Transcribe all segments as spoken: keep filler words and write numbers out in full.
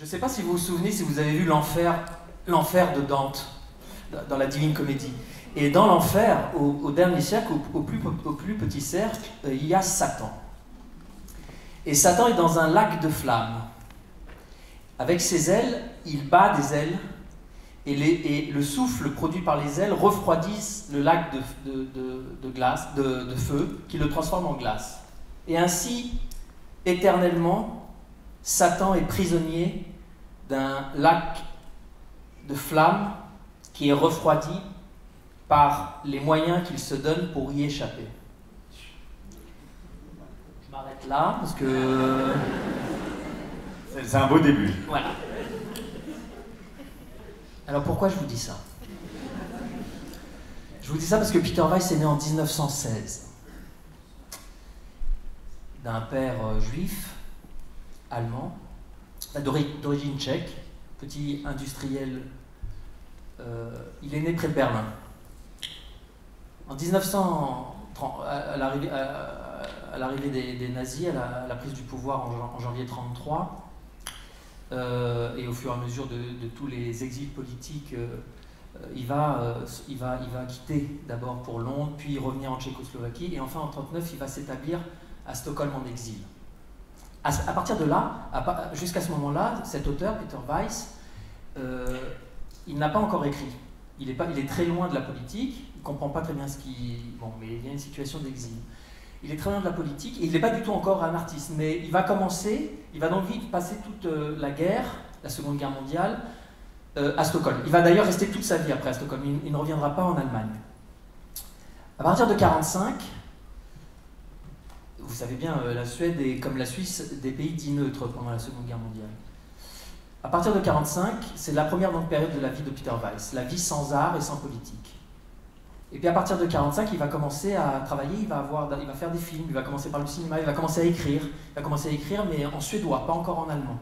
Je ne sais pas si vous vous souvenez, si vous avez vu l'enfer, l'enfer de Dante, dans la Divine Comédie. Et dans l'enfer, au, au dernier cercle, au, au, plus, au plus petit cercle, euh, il y a Satan. Et Satan est dans un lac de flammes. Avec ses ailes, il bat des ailes, et, les, et le souffle produit par les ailes refroidit le lac de, de, de, de, glace, de, de feu, qui le transforme en glace. Et ainsi, éternellement, Satan est prisonnier d'un lac de flammes qui est refroidi par les moyens qu'il se donne pour y échapper. Je m'arrête là, parce que... C'est un beau début. Voilà. Alors pourquoi je vous dis ça? Je vous dis ça parce que Peter Weiss est né en mille neuf cent seize. D'un père juif, allemand, d'origine tchèque, petit industriel. Euh, il est né près de Berlin. En mille neuf cent trente, à l'arrivée à l'arrivée des, des nazis, à la, à la prise du pouvoir en, en janvier mille neuf cent trente-trois, euh, et au fur et à mesure de, de tous les exils politiques, euh, il, va, euh, il, va, il va quitter d'abord pour Londres, puis revenir en Tchécoslovaquie, et enfin en mille neuf cent trente-neuf, il va s'établir à Stockholm en exil. À, à partir de là, jusqu'à ce moment-là, cet auteur, Peter Weiss, euh, il n'a pas encore écrit. Il est, pas, il est très loin de la politique, il ne comprend pas très bien ce qui... Bon, mais il y a une situation d'exil. Il est très loin de la politique, et il n'est pas du tout encore un artiste, mais il va commencer, il va donc vite passer toute la guerre, la Seconde Guerre mondiale, euh, à Stockholm. Il va d'ailleurs rester toute sa vie après à Stockholm, il, il ne reviendra pas en Allemagne. À partir de mille neuf cent quarante-cinq, vous savez bien, la Suède est, comme la Suisse, des pays dits neutres pendant la Seconde Guerre mondiale. À partir de mille neuf cent quarante-cinq, c'est la première longue période de la vie de Peter Weiss, la vie sans art et sans politique. Et puis à partir de mille neuf cent quarante-cinq, il va commencer à travailler, il va, avoir, il va faire des films, il va commencer par le cinéma, il va commencer à écrire, il va commencer à écrire mais en suédois, pas encore en allemand.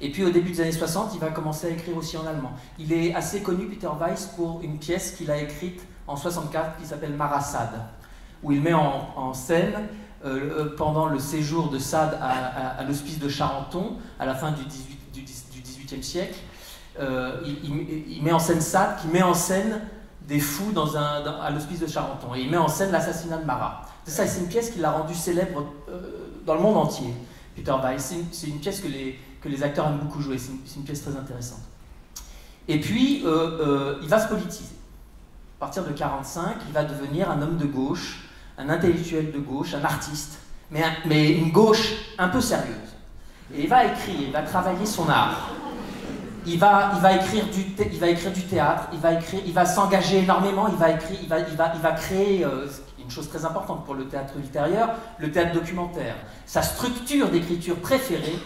Et puis au début des années soixante, il va commencer à écrire aussi en allemand. Il est assez connu, Peter Weiss, pour une pièce qu'il a écrite en soixante-quatre qui s'appelle Marassade, où il met en, en scène, euh, pendant le séjour de Sade à, à, à l'hospice de Charenton, à la fin du dix-huitième siècle, euh, il, il, il met en scène Sade, qui met en scène des fous dans un, dans, à l'hospice de Charenton. Et il met en scène l'assassinat de Marat. Ça, c'est une pièce qui l'a rendue célèbre euh, dans le monde entier, Peter Weiss. C'est une, une pièce que les, que les acteurs aiment beaucoup jouer. C'est une, une pièce très intéressante. Et puis, euh, euh, il va se politiser. À partir de mille neuf cent quarante-cinq, il va devenir un homme de gauche, un intellectuel de gauche, un artiste, mais, un, mais une gauche un peu sérieuse. Et il va écrire, il va travailler son art. Il va, il, va écrire du thé, il va écrire du théâtre, il va, écrire, il va s'engager énormément, il va, écrire, il va, il va, il va créer euh, une chose très importante pour le théâtre ultérieur, le théâtre documentaire. Sa structure d'écriture préférée,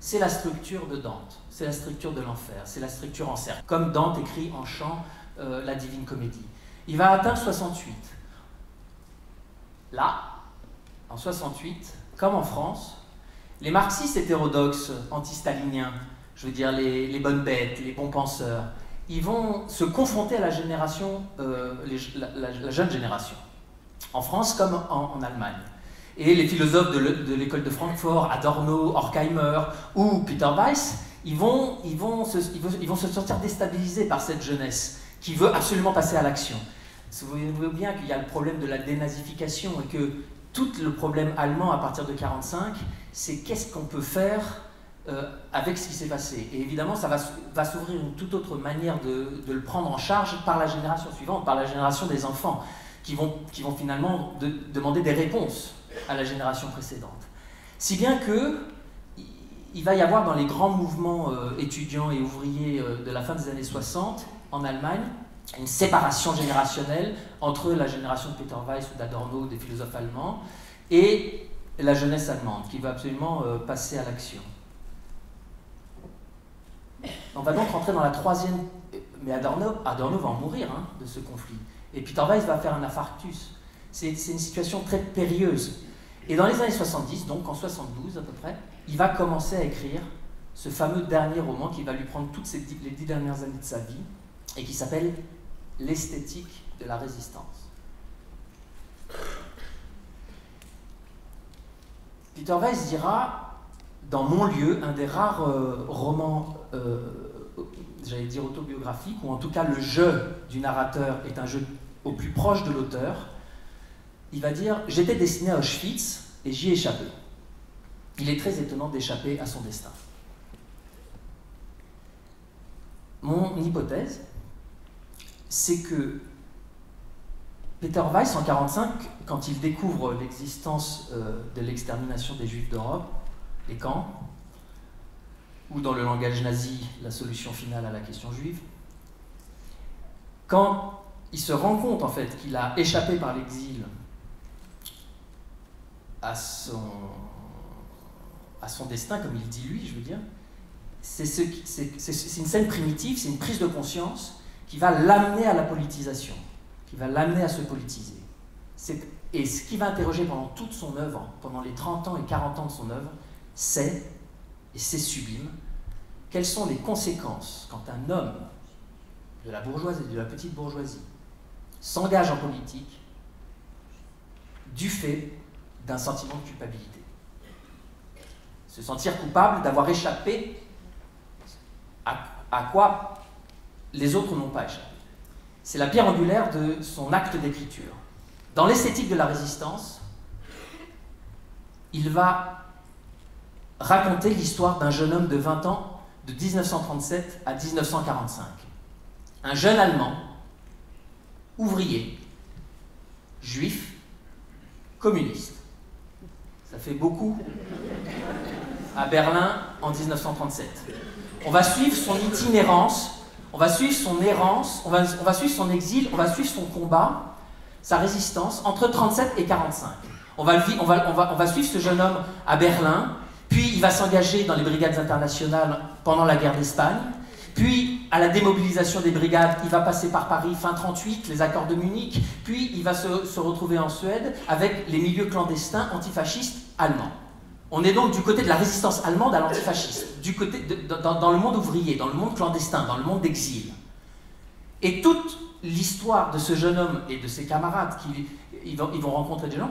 c'est la structure de Dante, c'est la structure de l'enfer, c'est la structure en cercle. Comme Dante écrit en chant euh, la Divine Comédie. Il va atteindre soixante-huit. Là, en soixante-huit, comme en France, les marxistes hétérodoxes anti-staliniens, je veux dire les, les bonnes bêtes, les bons penseurs, ils vont se confronter à la génération, euh, les, la, la, la jeune génération, en France comme en, en Allemagne. Et les philosophes de l'école de Francfort, Adorno, Horkheimer ou Peter Weiss, ils vont, ils vont, se, ils vont, ils vont se sentir déstabilisés par cette jeunesse qui veut absolument passer à l'action. Souvenez-vous bien qu'il y a le problème de la dénazification et que tout le problème allemand à partir de mille neuf cent quarante-cinq, c'est qu'est-ce qu'on peut faire Euh, avec ce qui s'est passé. Et évidemment, ça va, va s'ouvrir une toute autre manière de, de le prendre en charge par la génération suivante, par la génération des enfants, qui vont, qui vont finalement de, demander des réponses à la génération précédente. Si bien que il va y avoir dans les grands mouvements euh, étudiants et ouvriers euh, de la fin des années soixante, en Allemagne, une séparation générationnelle entre la génération de Peter Weiss ou d'Adorno, des philosophes allemands, et la jeunesse allemande, qui veut absolument euh, passer à l'action. On va donc rentrer dans la troisième... Mais Adorno, Adorno va en mourir hein, de ce conflit. Et Peter Weiss va faire un infarctus. C'est une situation très périlleuse. Et dans les années soixante-dix, donc en soixante-douze à peu près, il va commencer à écrire ce fameux dernier roman qui va lui prendre toutes ses dix, les dix dernières années de sa vie et qui s'appelle « L'esthétique de la résistance ». Peter Weiss dira dans mon lieu, un des rares euh, romans, euh, j'allais dire autobiographique, ou en tout cas le jeu du narrateur est un jeu au plus proche de l'auteur, il va dire « J'étais destiné à Auschwitz et j'y ai échappé ». Il est très étonnant d'échapper à son destin. Mon hypothèse, c'est que Peter Weiss, en mille neuf cent quarante-cinq, quand il découvre l'existence euh, de l'extermination des Juifs d'Europe, les camps, ou dans le langage nazi, la solution finale à la question juive, quand il se rend compte en fait qu'il a échappé par l'exil à son, à son destin, comme il dit lui, je veux dire, c'est ce, une scène primitive, c'est une prise de conscience qui va l'amener à la politisation, qui va l'amener à se politiser. Et ce qui va interroger pendant toute son œuvre, pendant les trente ans et quarante ans de son œuvre, c'est, et c'est sublime, quelles sont les conséquences quand un homme de la bourgeoisie, de la petite bourgeoisie, s'engage en politique du fait d'un sentiment de culpabilité. Se sentir coupable d'avoir échappé à, à quoi les autres n'ont pas échappé. C'est la pierre angulaire de son acte d'écriture. Dans l'esthétique de la résistance, il va raconter l'histoire d'un jeune homme de vingt ans de mille neuf cent trente-sept à mille neuf cent quarante-cinq. Un jeune Allemand, ouvrier, juif, communiste. Ça fait beaucoup à Berlin en mille neuf cent trente-sept. On va suivre son itinérance, on va suivre son errance, on va, on va suivre son exil, on va suivre son combat, sa résistance, entre mille neuf cent trente-sept et mille neuf cent quarante-cinq. On va, on va, on va, on va suivre ce jeune homme à Berlin, puis il va s'engager dans les brigades internationales pendant la guerre d'Espagne, puis à la démobilisation des brigades, il va passer par Paris fin trente-huit, les accords de Munich, puis il va se, se retrouver en Suède avec les milieux clandestins antifascistes allemands. On est donc du côté de la résistance allemande à l'antifascisme, dans, dans le monde ouvrier, dans le monde clandestin, dans le monde d'exil. Et toute l'histoire de ce jeune homme et de ses camarades, qui, ils, vont, ils vont rencontrer des gens,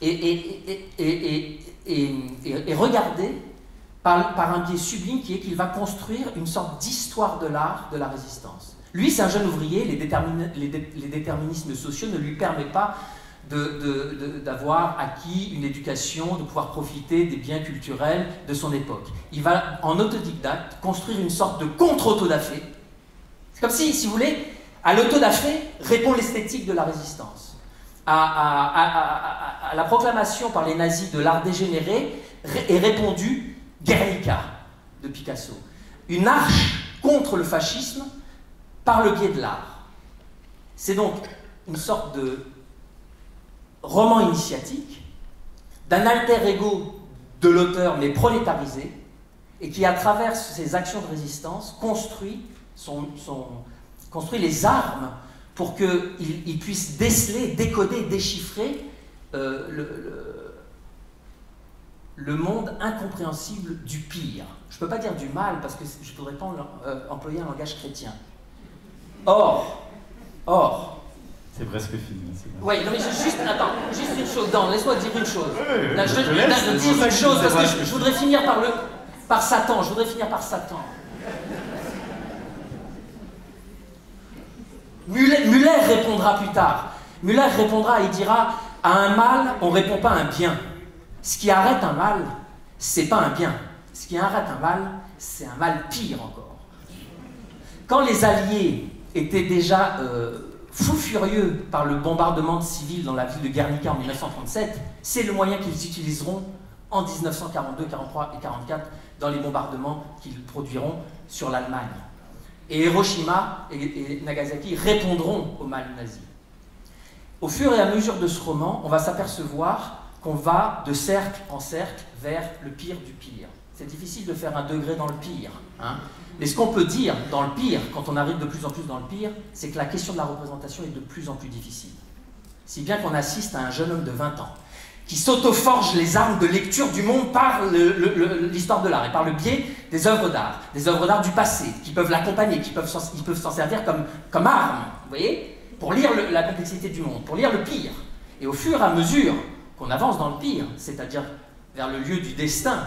et, et, et, et, et, et, et regarder Par, par un biais sublime qui est qu'il va construire une sorte d'histoire de l'art de la résistance. Lui, c'est un jeune ouvrier, les, détermin, les, dé, les déterminismes sociaux ne lui permettent pas d'avoir acquis une éducation, de pouvoir profiter des biens culturels de son époque. Il va, en autodidacte, construire une sorte de contre-autodafé. C'est comme si, si vous voulez, à l'autodafé répond l'esthétique de la résistance. À, à, à, à, à la proclamation par les nazis de l'art dégénéré est répondue Guernica de Picasso, une arche contre le fascisme par le biais de l'art. C'est donc une sorte de roman initiatique, d'un alter ego de l'auteur mais prolétarisé, et qui à travers ses actions de résistance construit, son, son, construit les armes pour qu'il il puisse déceler, décoder, déchiffrer euh, le, le le monde incompréhensible du pire. Je ne peux pas dire du mal, parce que je ne pourrais pas employer un langage chrétien. Or, or... C'est presque fini. Oui, non mais juste, attends, juste une chose, Dan, laisse-moi dire une chose. Oui, là, je je, là, je dis une chose, parce que je, je voudrais finir par, le, par Satan, je voudrais finir par Satan. Muller, Muller répondra plus tard. Muller répondra et dira, à un mal, on ne répond pas à un bien. Ce qui arrête un mal, c'est pas un bien. Ce qui arrête un mal, c'est un mal pire encore. Quand les Alliés étaient déjà euh, fous furieux par le bombardement de civils dans la ville de Guernica en mille neuf cent trente-sept, c'est le moyen qu'ils utiliseront en mille neuf cent quarante-deux, quarante-trois et quarante-quatre dans les bombardements qu'ils produiront sur l'Allemagne. Et Hiroshima et, et Nagasaki répondront au mal nazi. Au fur et à mesure de ce roman, on va s'apercevoir qu'on va de cercle en cercle vers le pire du pire. C'est difficile de faire un degré dans le pire. Hein. Mais ce qu'on peut dire dans le pire, quand on arrive de plus en plus dans le pire, c'est que la question de la représentation est de plus en plus difficile. Si bien qu'on assiste à un jeune homme de vingt ans qui s'auto-forge les armes de lecture du monde par l'histoire de l'art et par le biais des œuvres d'art, des œuvres d'art du passé, qui peuvent l'accompagner, qui peuvent s'en servir comme, comme arme, vous voyez, pour lire le, la complexité du monde, pour lire le pire. Et au fur et à mesure qu'on avance dans le pire, c'est-à-dire vers le lieu du destin,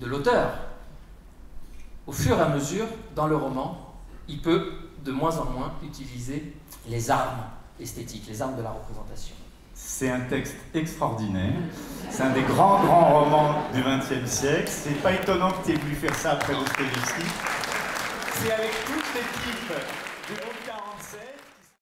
de l'auteur. Au fur et à mesure, dans le roman, il peut de moins en moins utiliser les armes esthétiques, les armes de la représentation. C'est un texte extraordinaire, c'est un des grands, grands romans du vingtième siècle. C'est pas étonnant que tu aies voulu faire ça après Dostoïevski. C'est avec toute l'équipe du